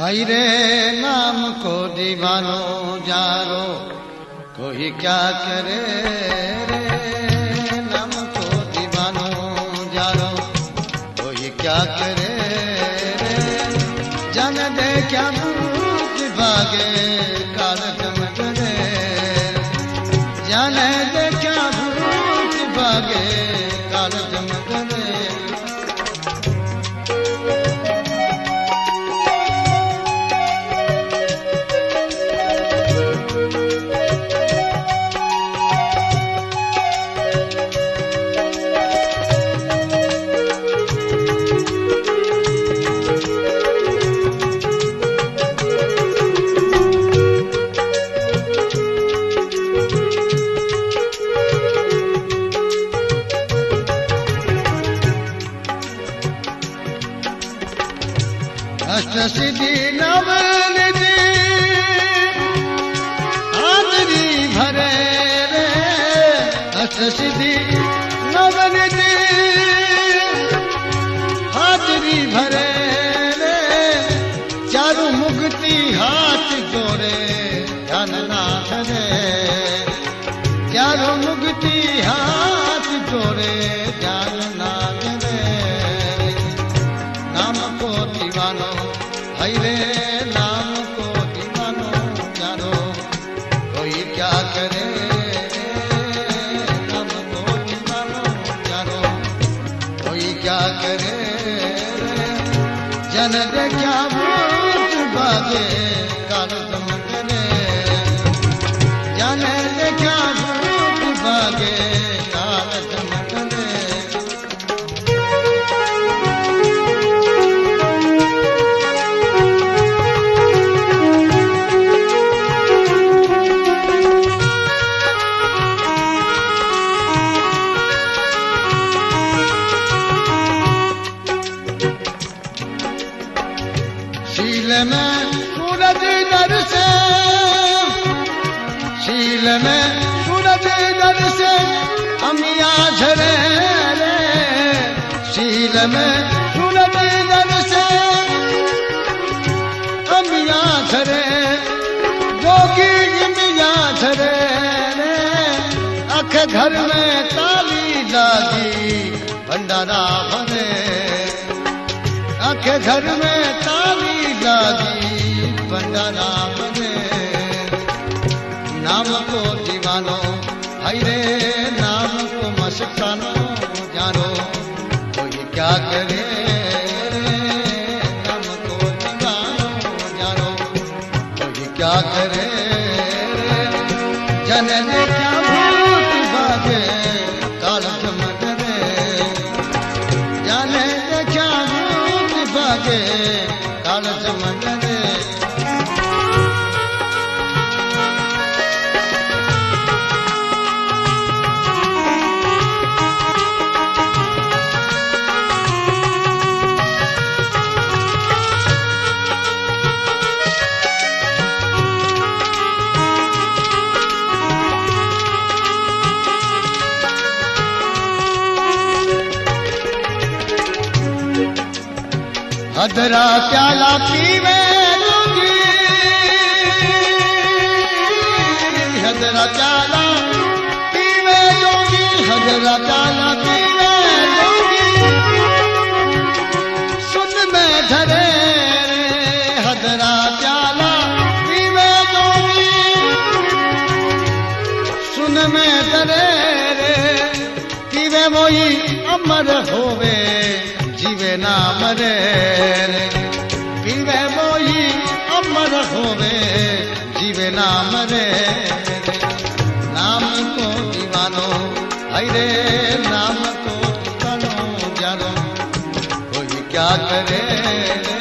भाईरे नाम को दीवानो जारो कोई क्या करे रे, नाम को दीवानो जारो कोई क्या करे रे, जान दे क्या मुझ भागे कालक में करे, जान दे क्या मुझ भागे कालक में करे। अष्ट सिद्धि नवनिधि आदरी भरे रे, अष्ट सिद्धि नवनिधि आदरी भरे रे, चारु मुक्ति हाथ जोड़े धन ना धरे, चारु मुक्ति हाथ जोड़े ध्यान ना धरे, नाम को दीवानो भाई रे, नाम को दीवानो जानो कोई क्या करे, नाम को दीवानो जानो कोई क्या करे, जन दे क्या भूत बाजे काल दम करे, जन दे क्या भूत बाजे काल दम करे। शील में सूरज दर से अमिया झरे रे, शील में सूरज दर से अमिया झरे, जोगी अमिया झरे रे, अख घर में ताली लागी भंडारा भरे, अख घर में ताली लागी भंडारा भरे, नाम को दीवानो भाई रे, नाम को मस्तानो जानो कोई क्या करे रे, नाम को दीवानो जानो कोई क्या करे रे, जन ने क्या भूत बाजे काल जम करे, जन ने क्या भूत बाजे काल जम करे। अधरा प्याला पीवे जोगी, अधरा प्याला पीवे जोगी, अधरा प्याला पीवे जोगी सुन में धरे रे, अधरा प्याला पीवे जोगी सुन में धरे रे, पीवे मोई अमर होवे जीवे ना मरे रे, पीवे मोही अमर होवे जीवे ना मरे रे, नाम को दीवानो भाई रे, नाम को दीवानो जानो कोई क्या करे रे,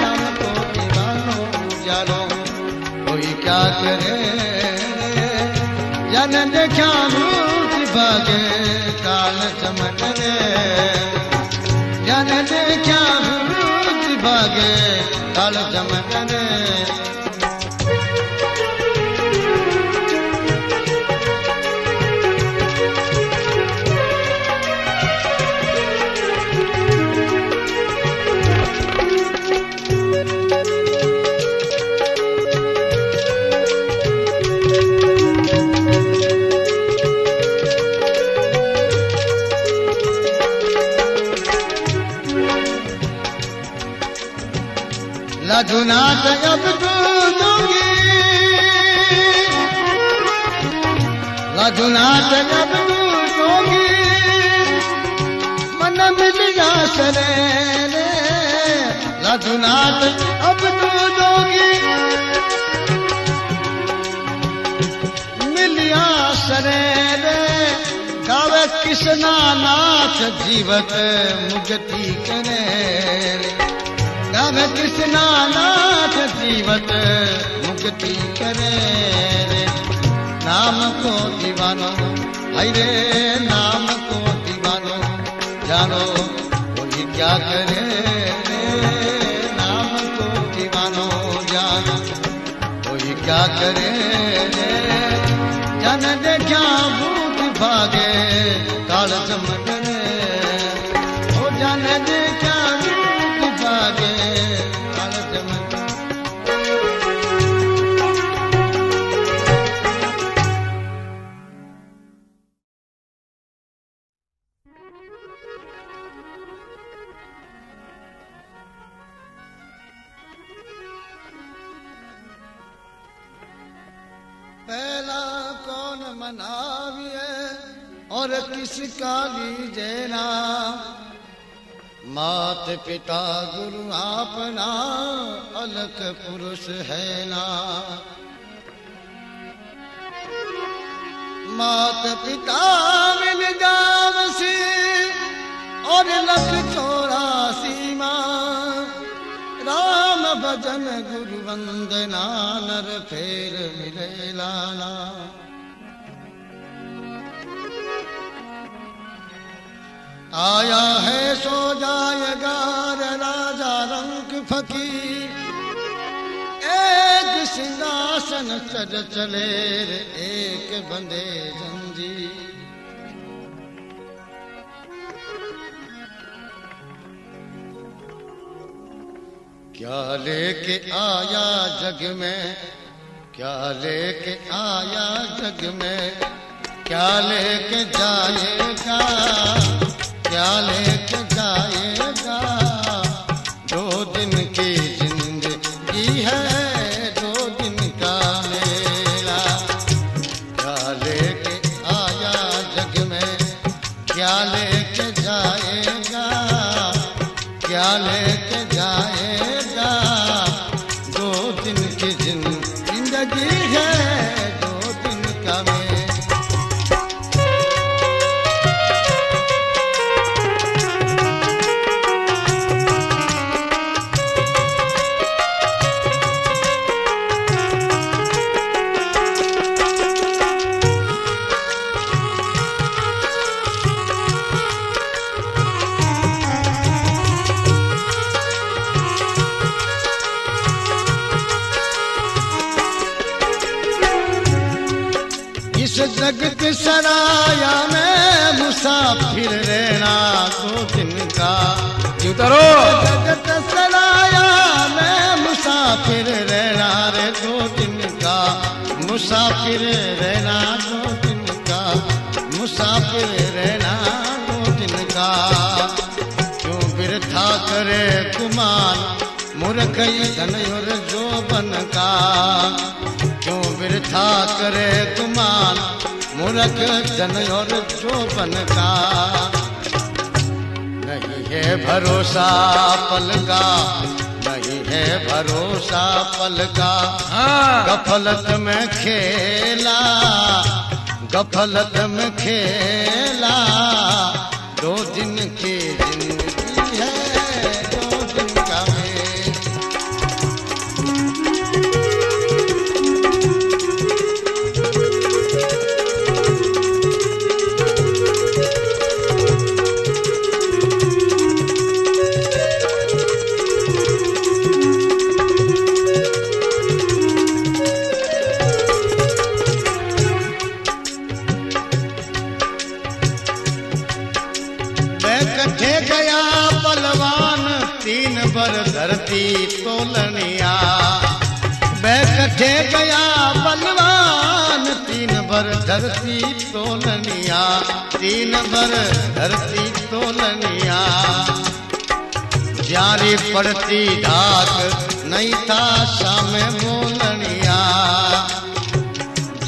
नाम को दीवानो जानो कोई क्या करे रे, जन देखा रूप बागे काल चमक रे, जन देखा भूत भागे काल चमक रे। रघुनाथ अब ढूंढूंगी, रघुनाथ अब ढूंढूंगी, मन मिल जा सरे रे, रघुनाथ अब ढूंढूंगी, मिलिया सरे रे। गावे कृष्णा नाथ जीवत मुक्ति करे, गावे कृष्णा नाथ जीवत मुक्ति करे रे। नाम को दीवानो हाय रे, नाम को दीवानो जानो कोई क्या करे रे, नाम को दीवानो जानो कोई क्या करे रे। जन देखा भूत भागे काल जम करे, ओ जन देखा और किसका लीजे नाम, मात पिता गुरु आपना अलख पुरुष है ना। मात पिता मिल जावसी और लख चौरासी माँ, राम भजन गुरु वंदना नर फेर मिले लाला। आया है सो जाएगा राजा रंग फकीर, एक सिंहासन चढ़ चले एक बंदे जंजीर। क्या लेके आया जग में, क्या लेके आया जग में, क्या लेके जाएगा, क्या लेके जाएगा। दो दिन की जिंदगी है, दो दिन का मेला। क्या लेके आया जग में, क्या लेके जाएगा, क्या लेके जाएगा। दो दिन की जिंदगी है, दो दिन का मेला। जगत सराया में मुसाफिर रहना दो दिन का, उतरो जगत सराया में मुसाफिर रहना रे दो दिन का, मुसाफिर रहना दो दिन का, मुसाफिर रहना दो दिन का। क्यों बिरथा करे कुमान मूर्ख धन और जोबन का, क्यों बिरथा करे कुमान मूर्ख धन और जोबन का। नहीं है भरोसा पल का, नहीं है भरोसा पल का, गफलत में खेला, गफलत में खेला। दो दिन की जिंदगी है, दो दिन का तोलनिया। बैकठे गया बलवान तीन भर धरती तोलनिया, तीन भर धरती तोलनिया। जारी पड़ती धाक नहीं था सामे मोलनिया,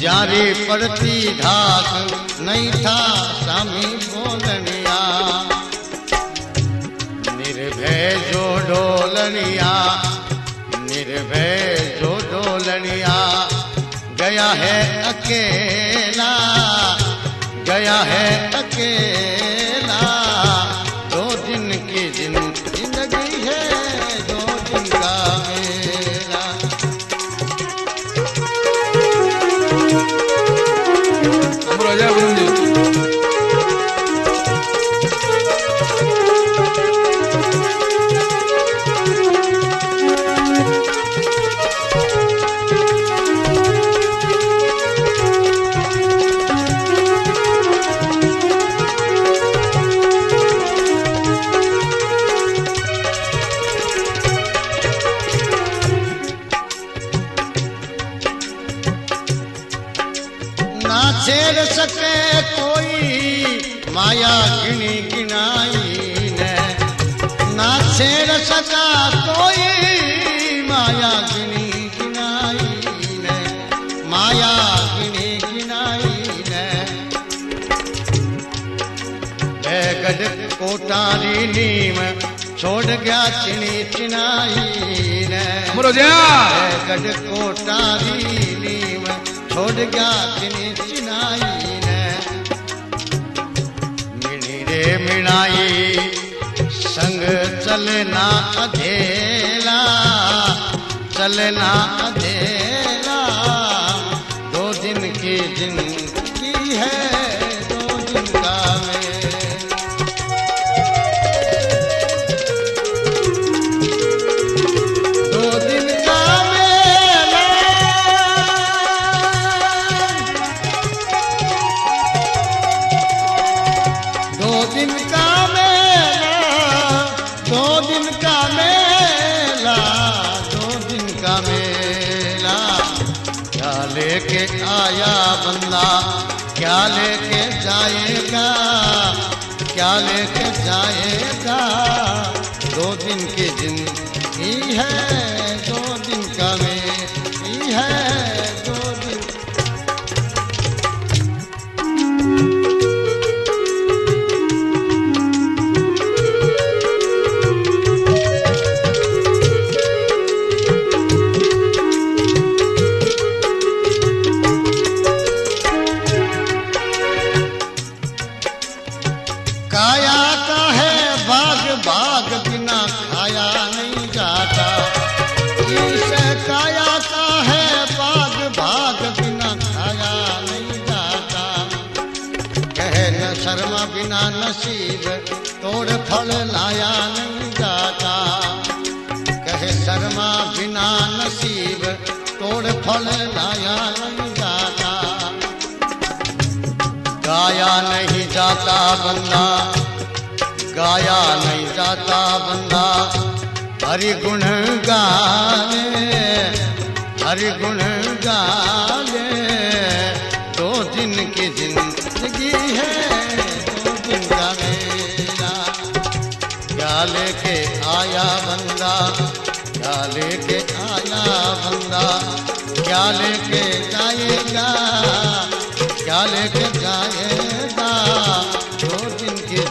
जारी पड़ती घास नहीं था सामी बोलनिया। निर्भय जो डोलनिया, निर्भय जो डोलनिया, गया है अकेला, गया है अकेला। दो दिन की जिंदगी है, दो दिन का मेला। ना छेड़ सके कोई माया गिनी गिनाई ने, ना छेड़ सका कोई माया गिनी गिनाई ने, माया गिनी गिनाई ने। बैगड़ कोटारी नीम छोड़ गया चिनी चिनाई ने, बैगड़ कोटारी नीम छोड़ गया चिनी चिनाई ने। मिणी रे मिणाई संग चलना अधेला, चलना अधेला। दो दिन की जिंदगी है, दो दिन का लेके आया बंदा क्या लेके जाएगा, क्या लेके जाएगा। दो दिन की जिंदगी है, दो दिन का मेरी है, दो दिन। काया का है बाग, बाग बिना खाया नहीं जाता। इसे काया का है बाग, बाग बिना खाया नहीं जाता। कह न शर्मा बिना नसीब तोड़ फल लाया नहीं जाता। कह शर्मा बिना नसीब तोड़ फल लाया नहीं जाता। गाया नहीं जाता बंदा, गाया नहीं जाता बंदा। हरिगुण गाने, हरिगुण गाने। दो दिन की जिंदगी है, दो दिन का मेला। क्या लेके आया बंदा, क्या लेके आया बंदा, क्या लेके जाएगा, क्या लेके जाएगा। दो दिन की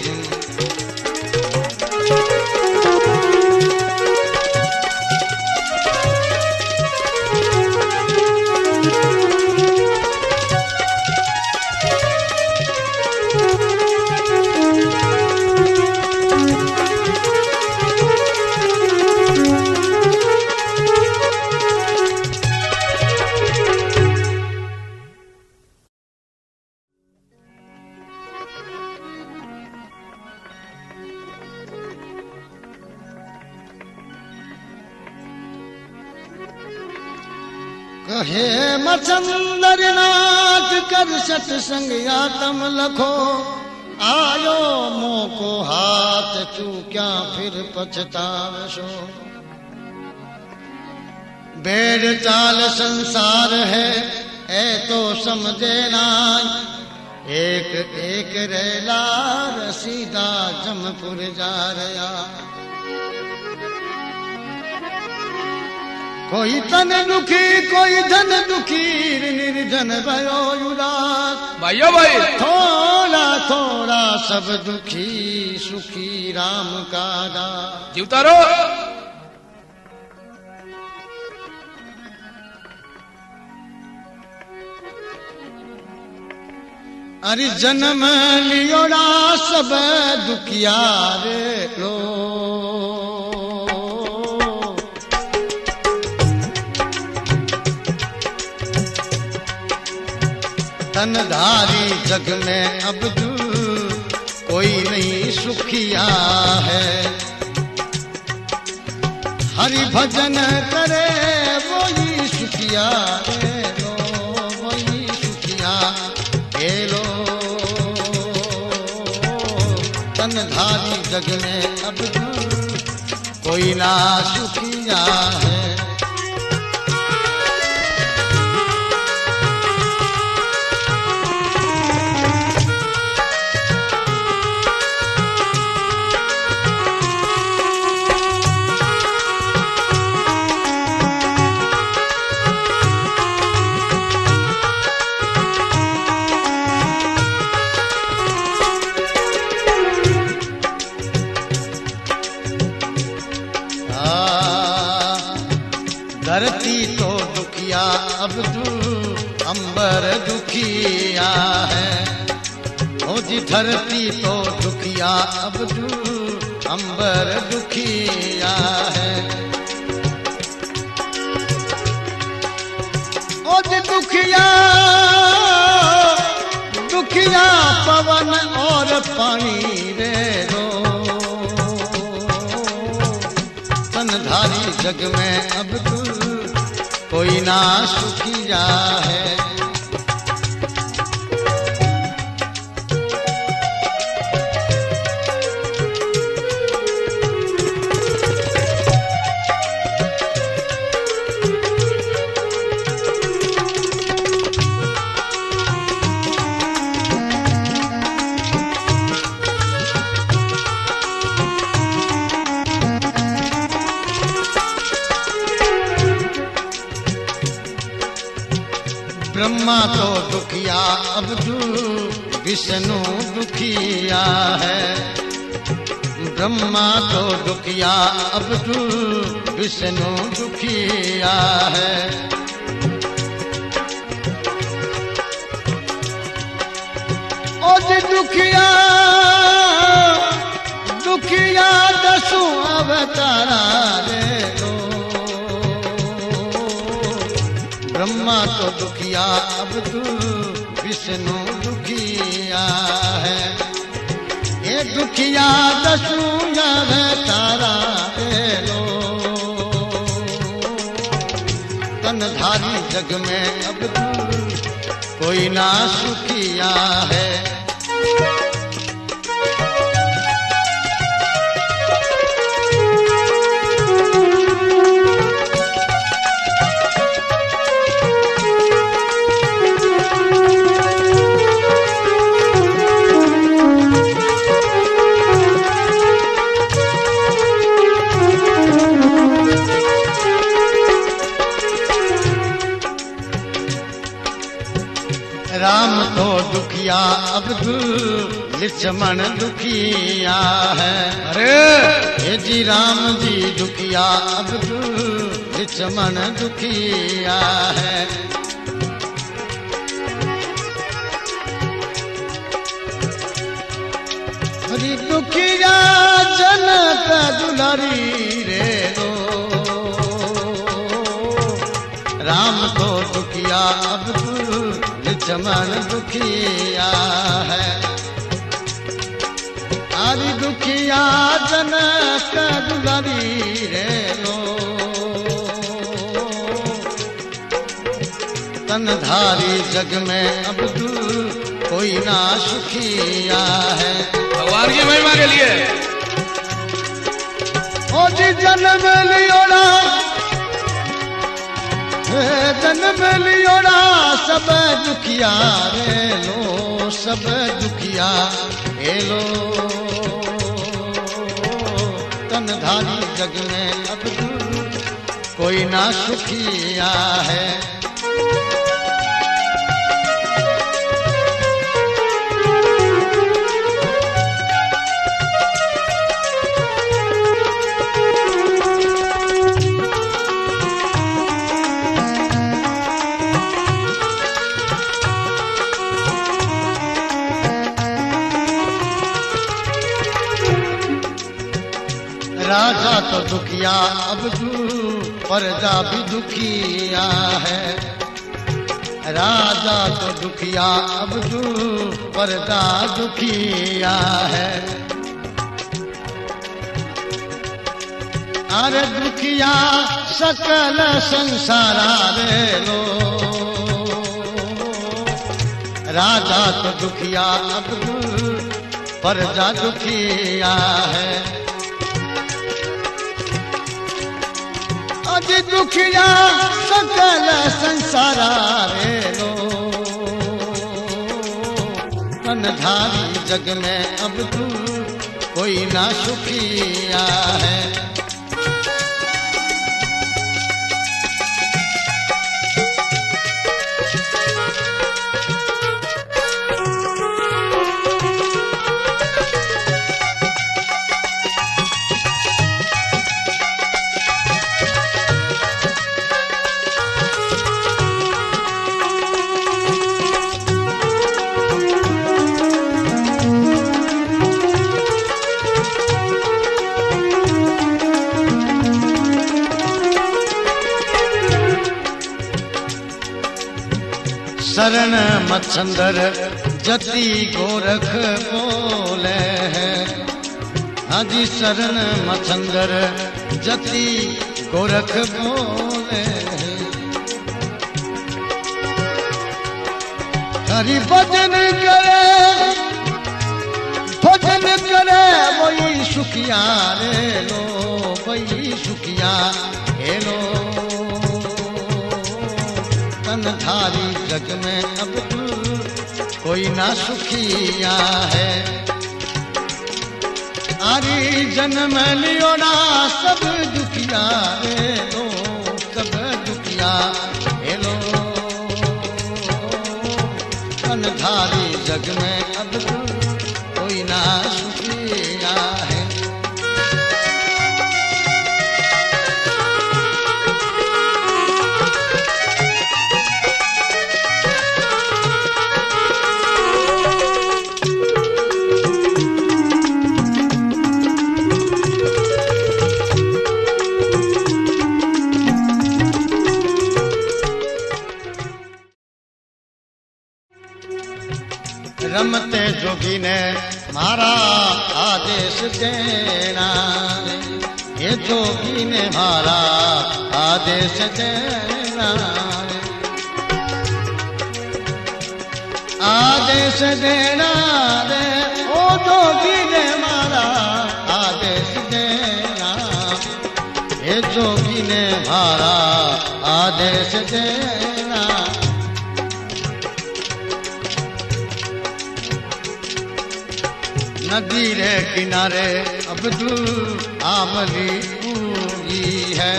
कहे मचंदर नाथ कर सत्संग आतम लखो, आयो मोह को हाथ चूक्या फिर पछतावशो। बेड़ चाल संसार है ऐ तो समझे नाय, एक एक रैला रसीदा जमपुर जा रहा। कोई तन दुखी कोई धन दुखी निर्जन भयो उदास भयो भाई थोड़ा थोड़ा सब दुखी सुखी राम का दास। जी उतारो। अरे जन्म लियोड़ा सब दुखिया रे लो, तनधारी जग में अब कोई नहीं सुखिया है, हरि भजन करे वो ही सुखिया है। तनधारी जग में अब कोई ना सुखिया है। धरती तो दुखिया अब तू अंबर दुखिया है, ओ जी धरती तो दुखिया अब तू अंबर दुखिया है, ओ जी दुखिया दुखिया पवन और पानी रे दो, तनधारी जग में अब तू कोई ना सुखिया है। ब्रह्मा तो दुखिया अब तू विष्णु दुखिया है, ब्रह्मा तो दुखिया अब तू विष्णु दुखिया है, ओ जी दुखिया दुखिया दसु अवतारा रे दो, ब्रह्मा तो दुखिया अब तू विष्णु दुखिया है, ये दुखिया दसू जब तारा लो, तनधारी जग में अब तू कोई ना सुखिया है। राम तो दुखिया अब तू लक्ष्मण दुखिया है, अरे हे जी राम जी दुखिया अब तू लक्ष्मण दुखिया है, अरे दुखिया जनक दुलारी रे दो, राम तो दुखिया अब तू लक्ष्मण दुखिया है, आरी दुखिया जनक दुलारी रे लो, तनधारी जग में अब तू कोई ना सुखिया है। भगवान की महिमा के लिए ओ जी जन्म लियोड़ा जन्म लियोड़ा सब दुखिया रे लो, सब दुखिया हे लो, तनधारी जग में अब कोई ना सुखिया है, राजा तो दुखिया अब जू परदा भी दुखिया है, राजा तो दुखिया अब जू परदा दुखिया है। अरे दुखिया सकल संसारा रे लो, राजा तो दुखिया अब जू परदा दुखिया है। दुखिया सकल संसारा रे लो, तनधारी जग में अब तू कोई ना सुखिया है। शरण मत्संदर जति गोरख बोले है, हाँ जी शरण मत्संदर जति गोरख बोले है। हरि भजन करे वही सुखिया रे लो, वही सुखिया हे लो। तनधारी जग में अब तू कोई ना सुखिया है। अरे जन्म लियो ना सब दुखिया रे लो, सब दुखिया हे लो। तनधारी जग में अब तू कोई ना सुखिया है। रमते जोगी ने मारा आदेश देना, ये जोगी ने मारा आदेश देना। आदेश देना रे ओ जोगी ने मारा आदेश देना, ये जोगी ने मारा आदेश देना। नदी रे किनारे अब तू आमली पूंगी है,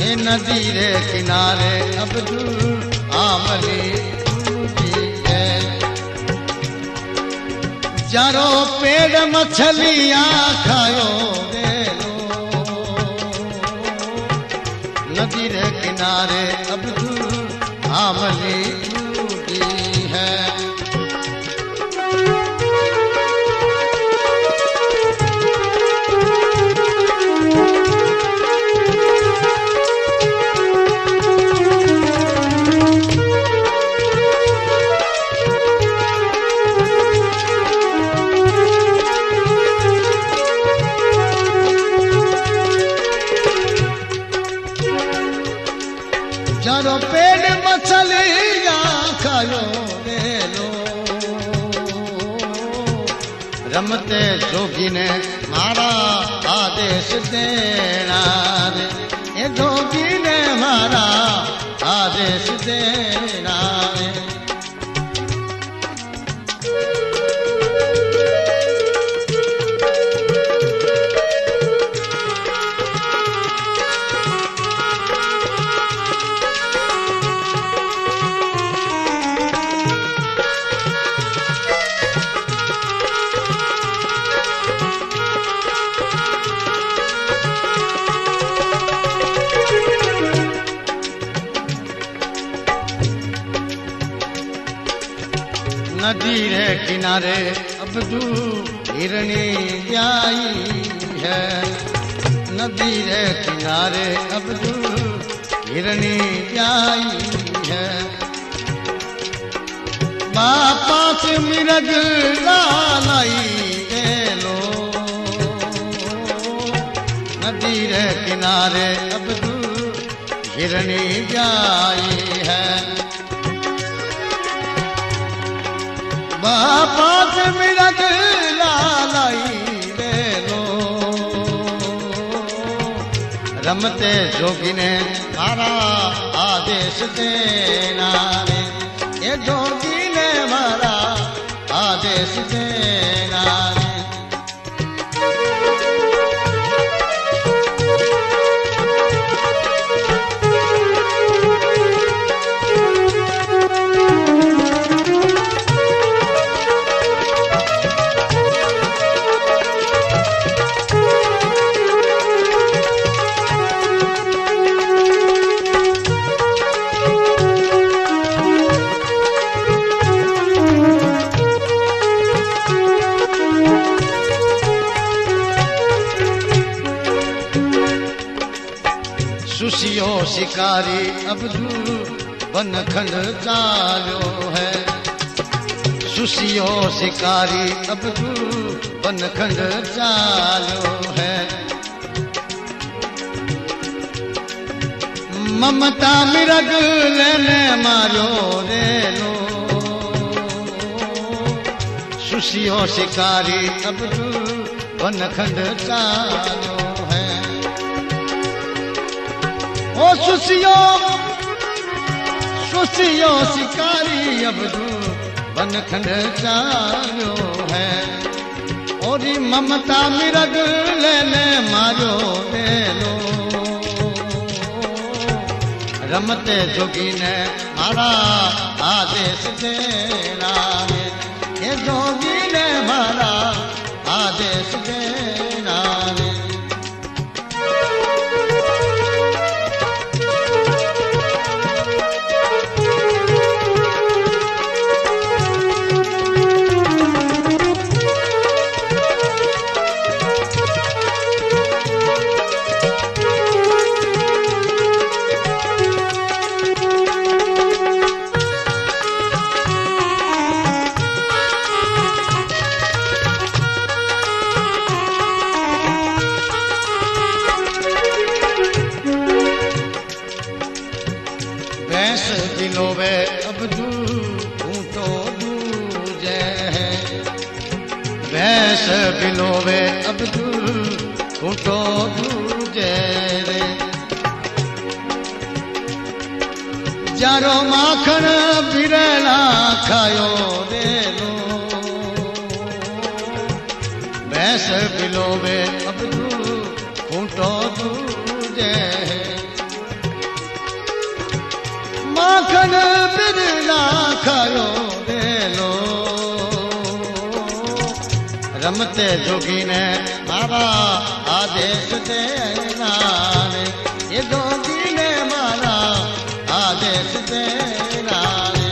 ये नदी रे किनारे अब तू आमली पूंगी है। जारो पेड़ मछलियां खायो रे लो, नदी रे किनारे अब तू आमली पूंगी है। जारो पेड़ मछलियां खायो रे लो, रमते जोगी ने मारा आदेश देना रे, ये जोगी ने मारा आदेश देना रे। नदी रे किनारे अब तू हिरणी आई है। नदी रे किनारे अब तू हिरणी आई है। बापा से मिरग लाई दे लो। नदी रे किनारे अब तू हिरणी आई है। बापा से मिरग लाई दे लो। रमते जोगी ने मारा आदेश देना रे। ये जोगी ने मारा आदेश देना रे। शिकारी अबजू बन खंड चालो है। सुसियो शिकारी अबजू बन खंड चालो है। ममता मिरग लेने मारो रे लो। सुसियो शिकारी अबजू बन खंड चालो है। ओ सुसियो सुसियो शिकारी अब तू बनखंड चालो है। और ममता मिरग लेने मारो दे लो। रमते जोगी ने मारा आदेश देना रे। ये जोगी ने मारा आदेश देना रे। बिलोवे अब तू उठो दूजे रे। जारो माखन बिरला खायो दे लो। भैंस बिलोवे अब तू उठो दूजे। माखन बिरला खायो दे लो। रमते जोगी ने मारा आदेश देना रे। ये जोगी ने मारा आदेश देना रे।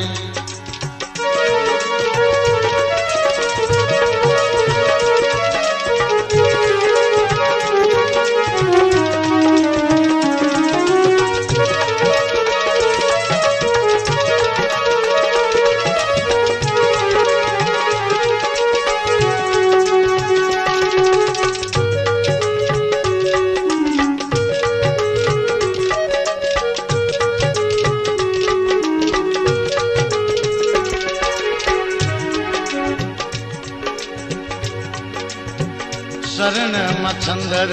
शरण मच्छंदर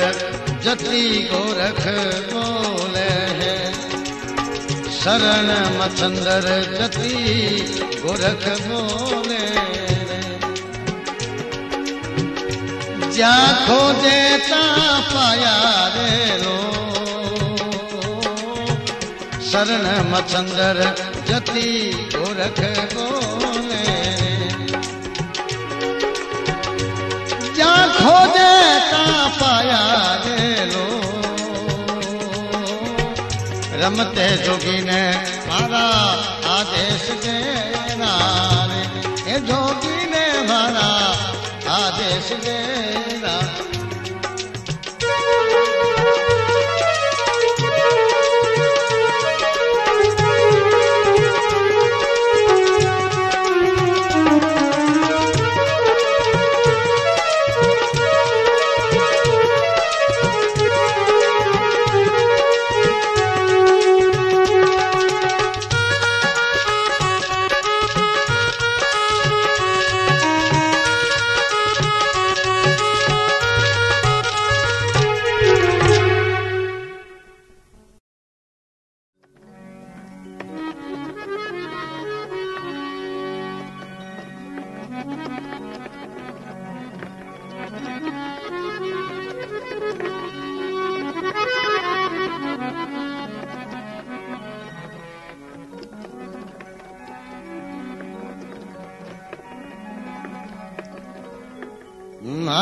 जति गोरख बोले है। शरण मच्छंदर जति गोरख बोले है। जा खोजे ता पाया रे लो। शरण मच्छंदर जति गोरख बोले है। जा खोजे ता पाया रे लो। रमते जोगी ने मारा आदेश देना रे।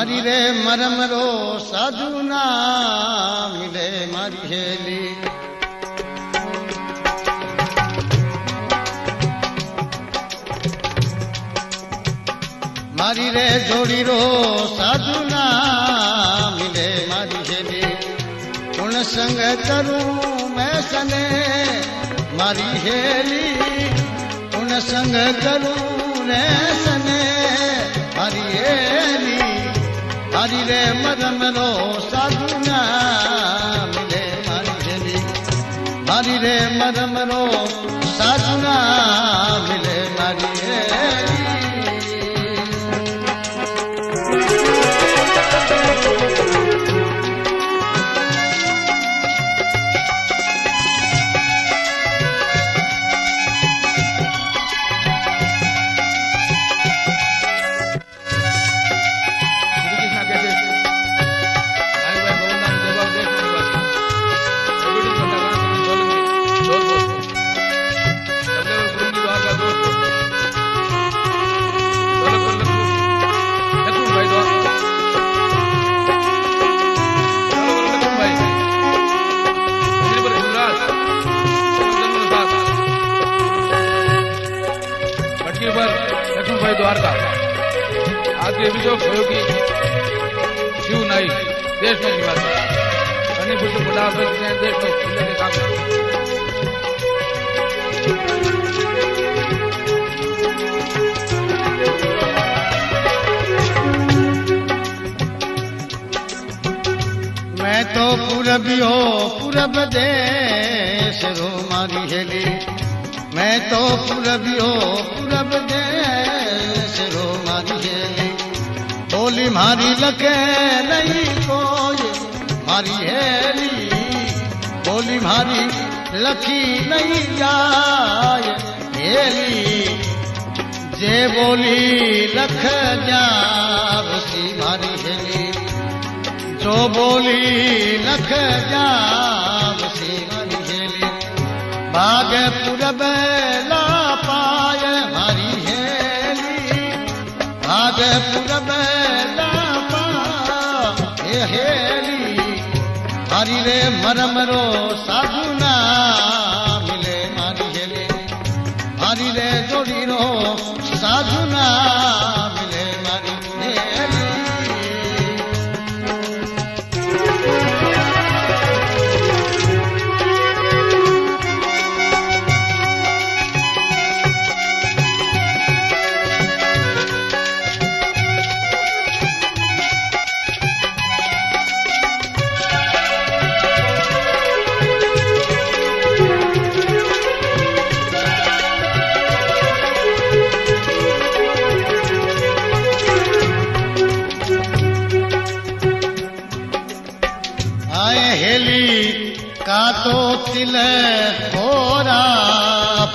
मारी रे मरम रो साधु ना मिले मारी हेली। मारी रे जोड़ी रो साधु ना मिले मारी हेली। उन संग करूं मैं सने मारी हेली। उन संग करूं रे सने मारी हेली। मारी रे मरम रो साधु ना मिले मारी हेली। मारी रे मरम रो साधु ना मिले मारी हेली। मैं तो पूरबियो पूरब देश रो मारी हेली। मैं तो पूरबियो पूरब देश रो मारी हेली। बोली मारी लगे नहीं कोई मारी हेली। बोली मारी लखी नहीं जाए हेली। जे बोली लख जाब सी मारी हेली। जो बोली लख जाब सी मारी हेली। बाग पूरब ला पाए मारी हेली। बाग पूरब ला पाए हेली। मारी रे मरम रो साधु ना मिले मारी हेली। मारी रे जोड़ी रो साधु ना मिले मारी हेली।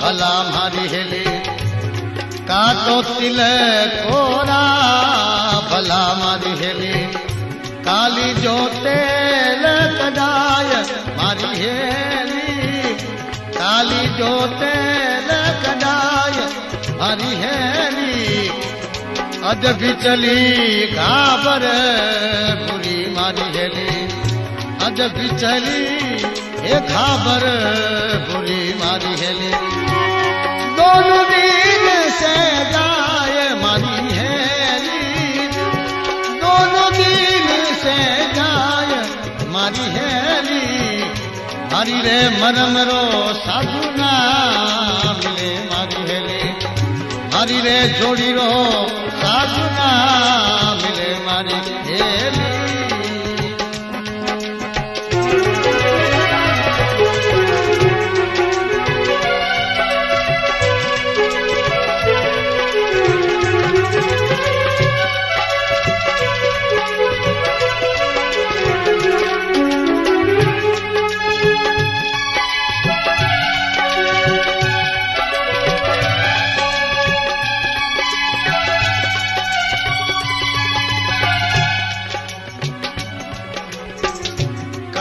भला मारी हेली। का तो तिलक कोरा भला मारी हेली। काली जो तेल कदाय मारी हेली। काली जो तेल कदाय मारी हेली। अद भी चली घाबर पूरी मारी हेली। अद भी चली ए घाबर पूरी मारी हेली। दोनों दिन से जाए मारी हेली। दोनों दिन से जाए मारी हेली। मारी रे मरम रो साधु ना मिले मारी हेली। मारी रे जोड़ी रो साधु ना मिले मारी हेली।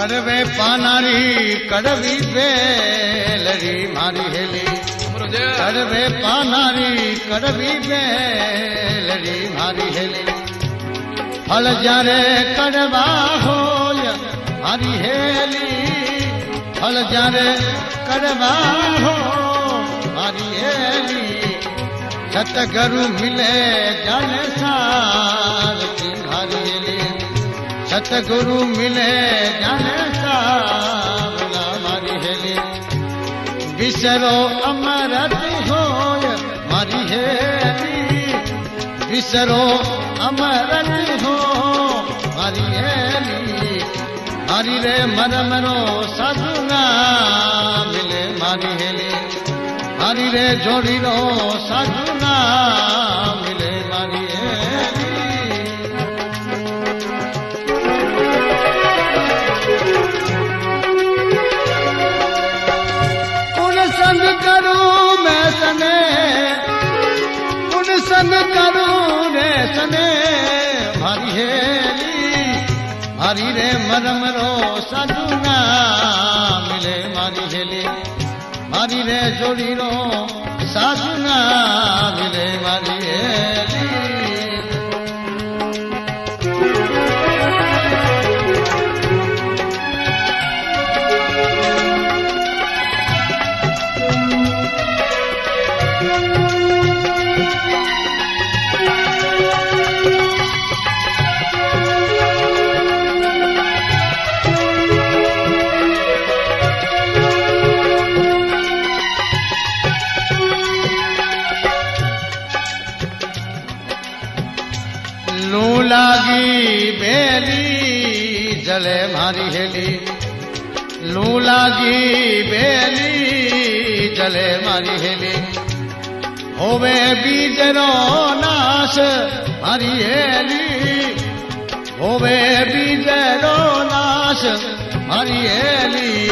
करवे पानारी कड़वी बेलरी मारी हेली। करवे पानारी कड़वी बेलरी मारी हेली। फल जरे कड़वा होय हरी हेली, फल जरे कड़वा हो हरी हेली। सतगुरु मिले जन साल की हरी हेली, सतगुरु मिले जन साल हरी हेली। बिसरो अमरत होय हरी हेली, बिसरो अमरत हो हरी हेली। हरि रे मरमरो साधुना मिले मारी हेली, हरि रे जोड़ी रो साधुना मिले मारी हेली। उन संग करूं मैं सने, उन संग करूं सने हरी हेली। हरि रे मरमरो साधुना मिले मारी हेली, हरि रे जोड़ी रो साधुना मिले मारी हेली। जले मारी हेली, लू लागी बेली जले मारी हेली। होवे बीज रो नाश हरी हेली, होवे बीज रो नाश हरी हेली।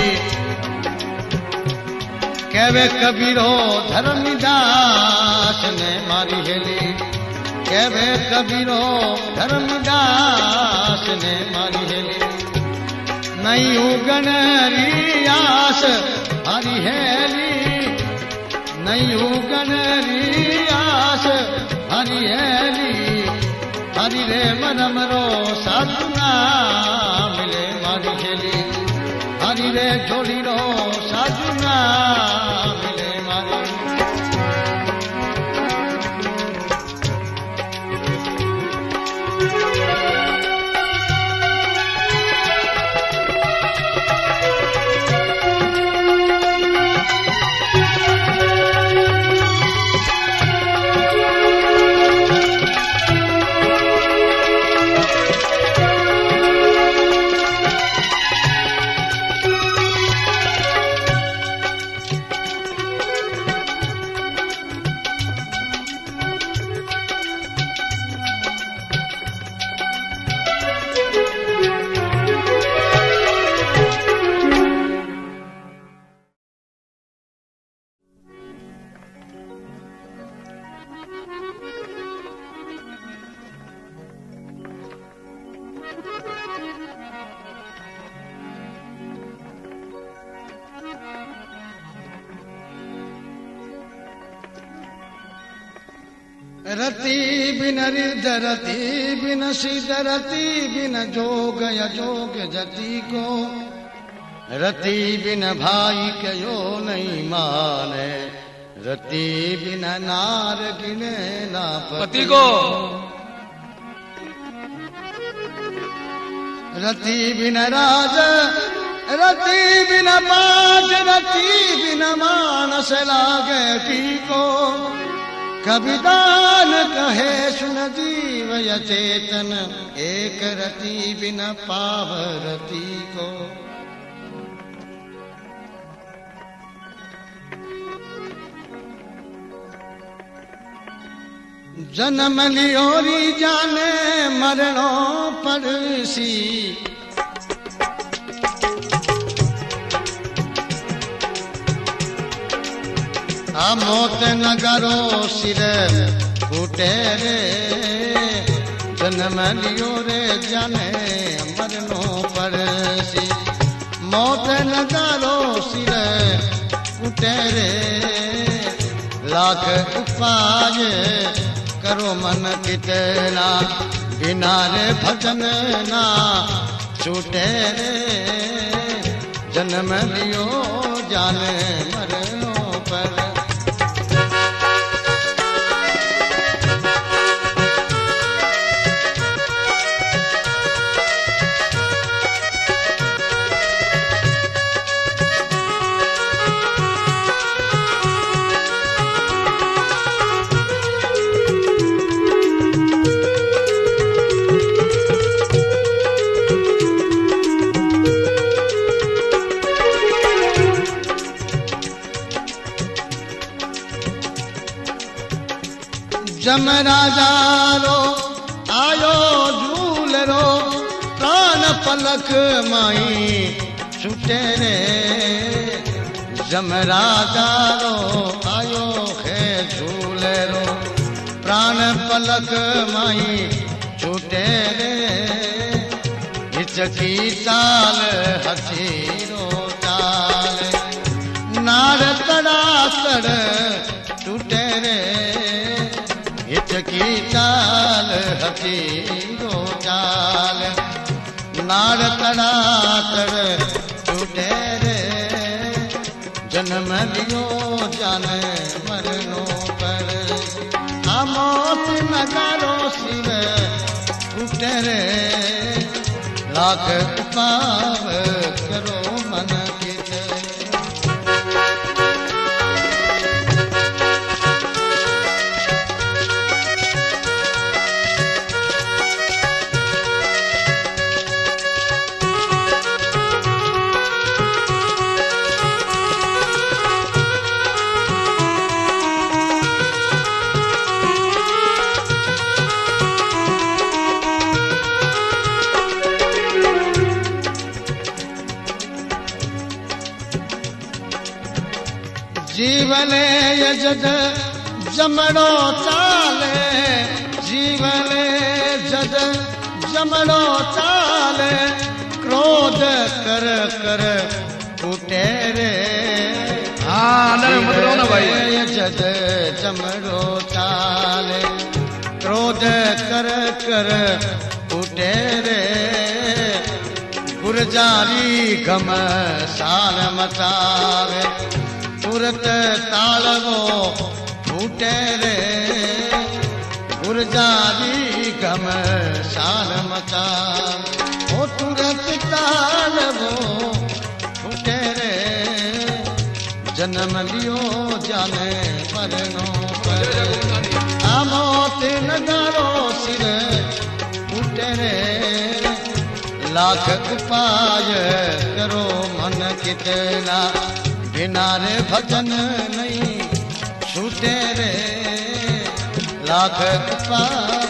कहवे कबीरो धर्मदास ने मारी हेली, कहवे कबीरो धर्मदास ने मारी हेली। नहीं उगन रियास हरी हेली, नहीं उगन रियास हरी हेली। हरि रे मनमरो साधुना मिले मारी हेली, हरि रे जोड़ी रो साधुना मिले मारी। रति बिन रिद रति बिन सिद रति बिन जोग अजोग जति को, रति बिन भाई कयो नहीं माने, रति बिन नार गिने ना पति को। रति बिन राज रति बिन बाज रति बिन मानस लागे टीको। कविदान कहे सुन जीव अचेतन, एक रति बिन पाव रति को। जन्म लियोरी जाने मरणों परसी, मोत नगरो सिर फूटे रे। जन्म लियो रे जाने मरनो परसी, मोत नगरो सिर फूटे रे। लाख उपाय करो मन कितना, बिनारे भजन ना छूटे रे, जन्म लियो जाने मरनो पर। जम राजा रो आयो झूल रो, प्राण पलक माई छूटे रे, जम राजा रो आयो है झूल रो, प्राण पलक माई छूटे रे, हिचकी चाल हसीरो चाल, नार तड़ा सड़ टूटे रे, हिचकी चाल हसीरो चाल, नार तड़ा सड़ टूटे रे, जन्म लियो जाने मरनो पर। आमोत नगारो सिर टूटे रे, लाख उपाव करो मन किसे। जीवने यजद जमड़ो चाले, जीवने जद जमड़ो चाले, क्रोध कर कर टूटे रे, यजद जमड़ो चाले, क्रोध कर कर टूटे रे, गुरजारी गम साल मचावे, तुरत तालवो फूटे रे, गुरजारी गम साल मचा, ओ तुरत तालवो फूटे रे, जन्म लियो जाने मरनो पर। आमोत नगारो सिर फूटे रे, लाख उपाय करो मन कितना, बिनारे भजन नहीं छूटे रे, लाख पाप।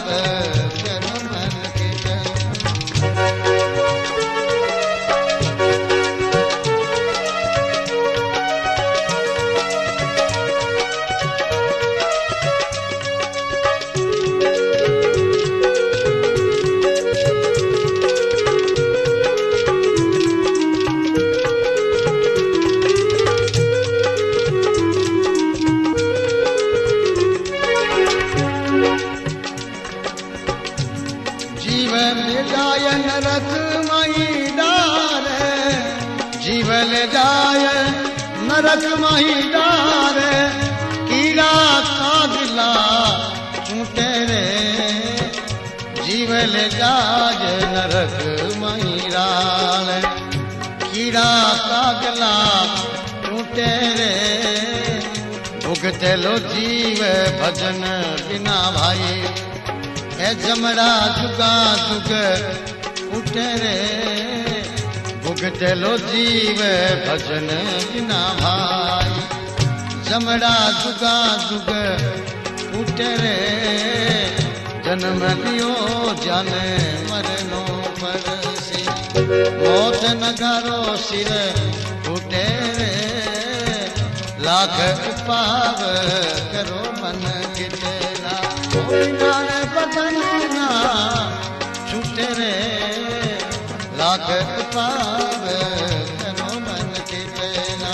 नरक माही डारे, कीड़ा काजला छूटे रे, जीव ले जाज नरक माही डारे, कीड़ा काजला छूटे रे, भुगते लो जीव भजन बिना भाई, ए जमड़ा जुगा जुग उठे रे, भुगते लो जीव भजन बिना भाई, जमड़ा जुगा जुग उठे रे, जन्म लियो जाने मरनो पर। मौत नगारो सिर उठे रे, लाख उपाव करो मन कितना, बिनारे भजन ना छूटे रे, लाख उपाव करो मन कितना।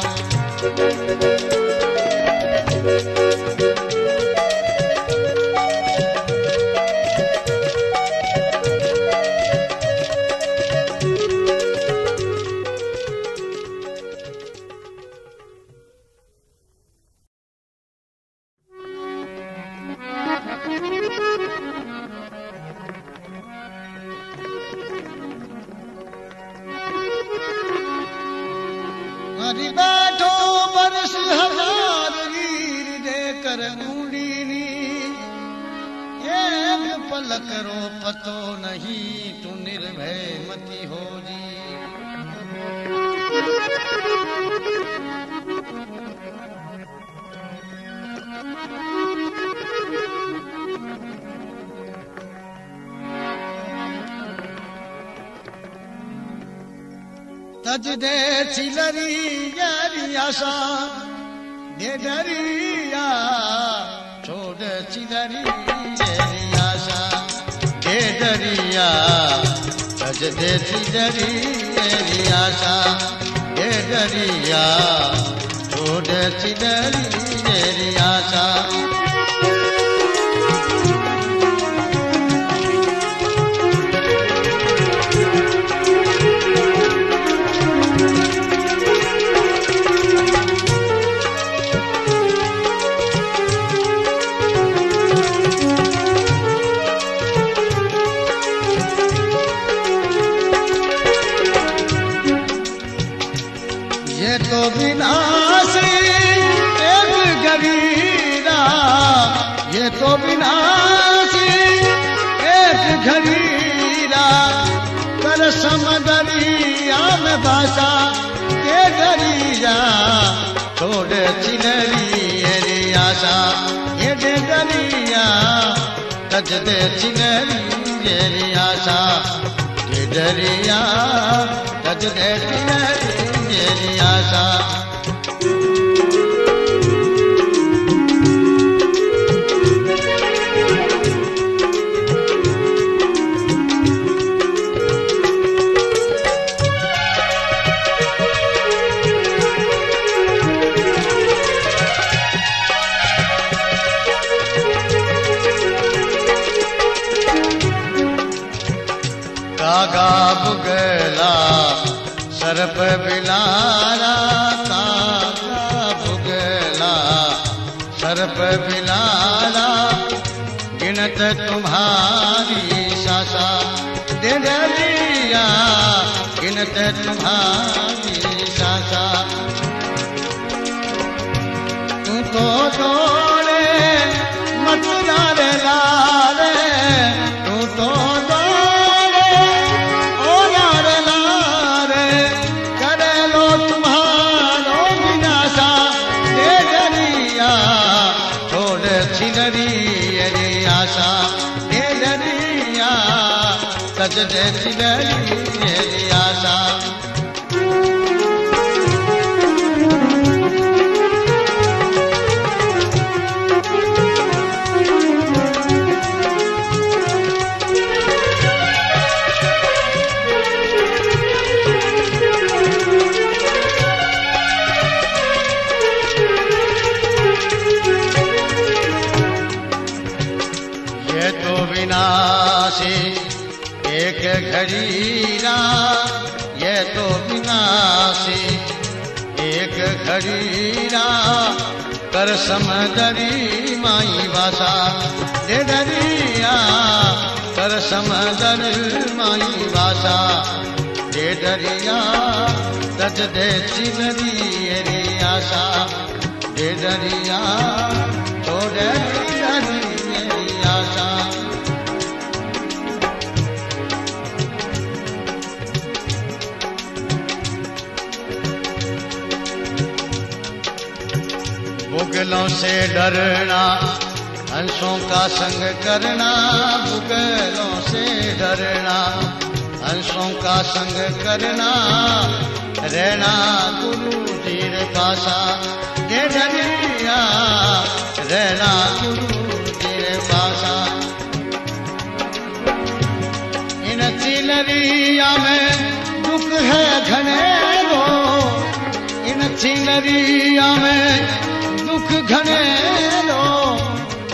हरी बैठो बरस हजार रीर दे कर ऊँडीनी एक पलक रो पतो नहीं तू निर्भय मती हो जी। तज दे छिलरी यारी आशा दे डरिया छोड़ छिलरी यारी आशा दे डरिया तज दे छिलरी यारी आशा दे डरिया छोड़ छिलरी यारी आशा। ये तो विनाश एक घड़ीरा ये तो विनाश एक घड़ीरा कर समदरिया में भाषा के दरिया छोड़ चिनरी आशा ये दे दरिया तज दे चिनरी आशा ये दरिया तज दे चिनरी मेरी आशा। कागा बुगला सर्प बिलारा कागा बुगला सर्प बिलारा गिनत तुम्हारी सासा दे डरिया गिनत तुम्हारी सासा। तू तो दौड़े मत रे लारे तू तो तज दे छिलरी मेरी आशा। ये तो विनाशी एक घड़ीरा ये तो विनाशी एक घड़ीरा कर समदरी माई भाषा दे डरिया कर समदर माई भाषा दे डरिया तज दे छिलरी मेरी आशा दे डरिया छोड़ छिलरी मेरी आशा। बुगलों से डरना हंसों का संग करना बुगलों से डरना हंसों का संग करना रहना गुरु जीर पासा दे डरिया रहना गुरु जीर पासा। इन चिनरिया में दुख है घने रो इन चिनरिया में दुख घने लो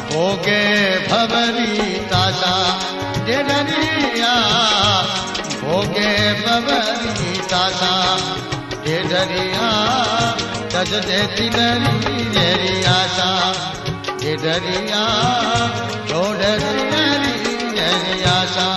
भोगे भवरी ताशा दे डरिया भोगे भवरी ताशा दे डरिया तज दे छिलरी मेरी आशा दे डरिया छोड़ छिलरी मेरी आशा।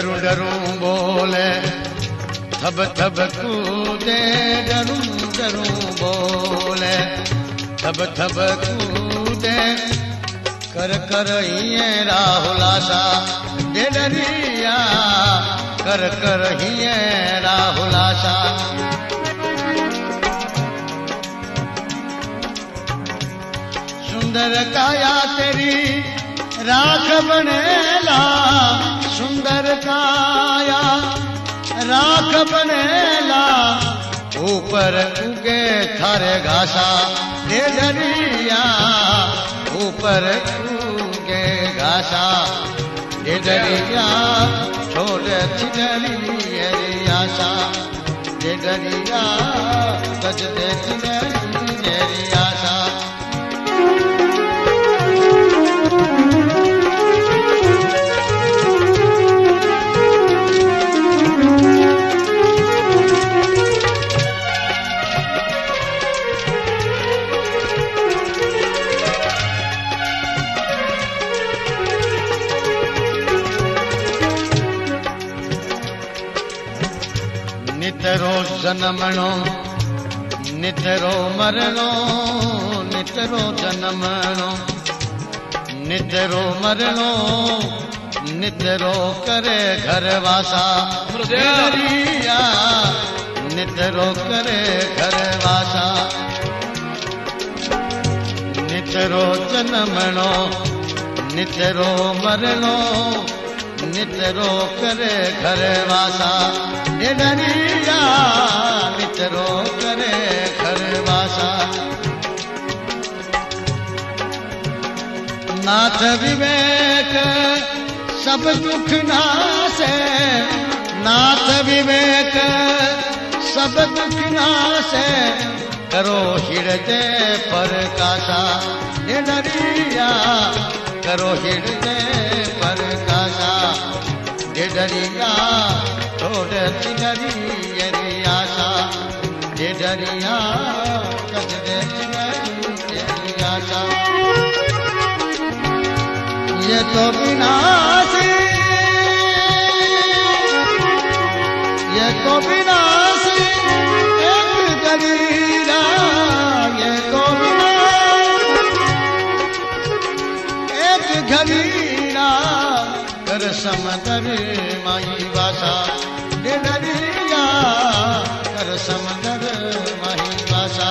डरू डरू बोले थब थब कूदे डरू डरू बोले थब थब कूदे कर कर ये राहुला सा दे डरिया कर कर ये राहुला सा सुंदर काया तेरी राख बनेला सुंदर काया राख बनेला ऊपर उगे थारे घासा दे डरिया ऊपर उगे घासा दे डरिया छोड़ छिड़री आशा दे डरिया सज दे छिड़री आशा नितरो जन्मणो नितरो मरणो नितरो जन्मणो नितरो मरणो नितरो करे घर वासा दरिया नितरो करे घर वासा नितरो जन्मणो नितरो मरणो नितरो करे घर वासा दे डरिया नितरो करे घर वासा नाथ विवेक सब दुख नासे नाथ विवेक सब दुख नासे करो हृदय पर कासा दे डरिया करो हृदय पर कासा दे डरिया छोड़ छिड़री आशा दे डरिया कज दे छिड़री आशा ये तो विनाशी ये तो विनाशी एक दरिया ये तो विनाशी एक घड़ीरा कर समदर माई वासा दे डरिया कर समदर माई वासा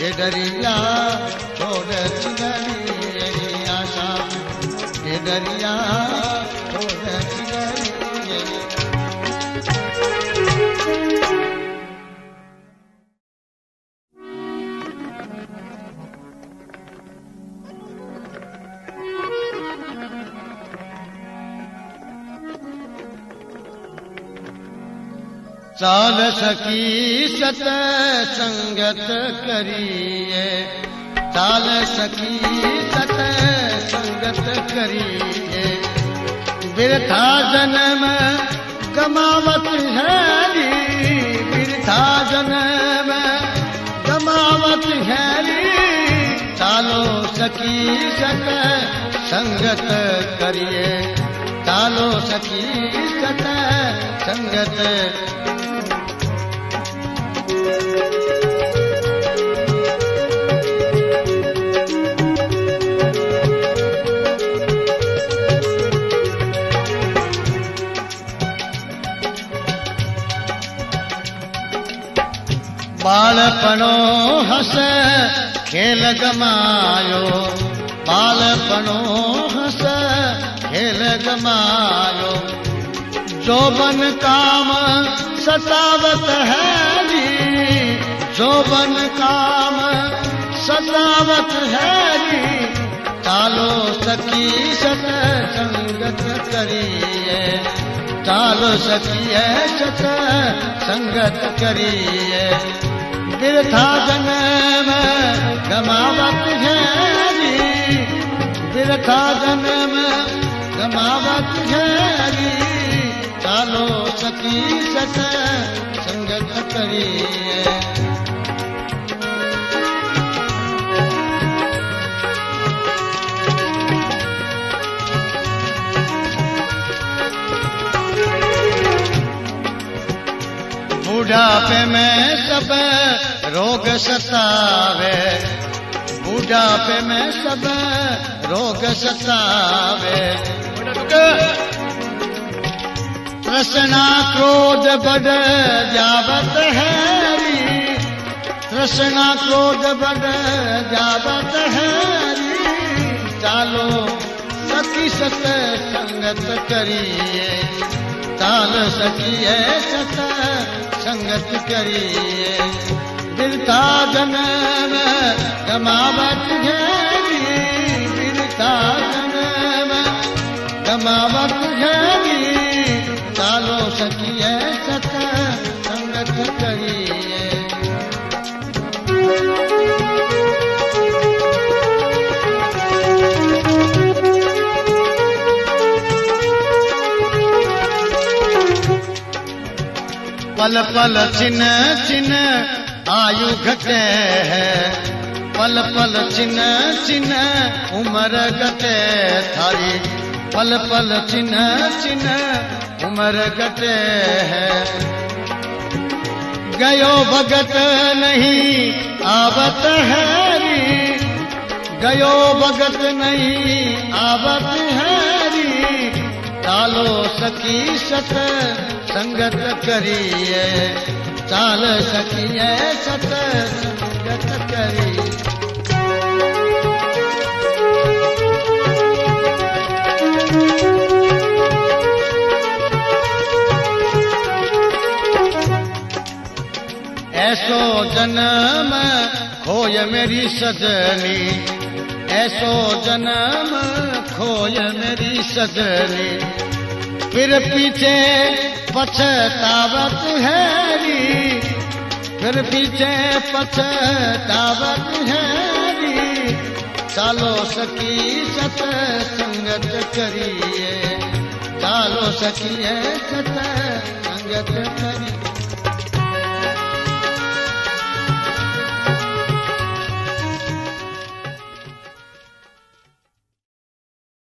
दे डरिया छोड़ छिड़री आशा दे डरिया छोड़ छिड़री चाल सखी सत संगत करिए चाल सखी सत संगत करिए वृथा जन्म गमावत है री वृथा जन्म गमावत है री चालो सखी सत संगत करिए चालो सखी सत संगत बालपनो हसे खेल गमायो बालपनो हसे खेल गमायो जोबन काम सतावत है री जोबन काम सतावत है री चालो सखी सत संगत करिए चालो सखी है सत संगत करिए वृथा जन्म गमावत है री वृथा जन्म गमावत है री चालो सखी सत संगत करिए बुढ़ापे में सब रोग सतावे, बुढ़ापे में सब रोग सतावे। तृष्णा क्रोध बढ़ जावत हरी, तृष्णा क्रोध बढ़ जावत हरी। चालो सखी सत संगत करिए, चाल सखिए सत संगत करिए। बिरथा जन में गमावत घेरी, बिरथा जन में गमावत घेरी। चालो सखिए सत संगत करिए। पल पल छिन छिन आयु घटे है, पल पल छिन छिन उम्र घटे थारी। पल पल छिन छिन उम्र घटे है। गयो भगत नहीं आवत हरी, गयो भगत नहीं आवत हरी। चालो सखी सत संगत करिए, चाल सखिए सत संगत करिए। ऐसो जन्म खोय मेरी सजनी, ऐसो जन्म खोय मेरी सजनी। फिर पीछे पछतावत हैरी, फिर पीछे पछतावत हैरी। चालो सखी सत संगत करिए, चालो सखी सत संगत करिए।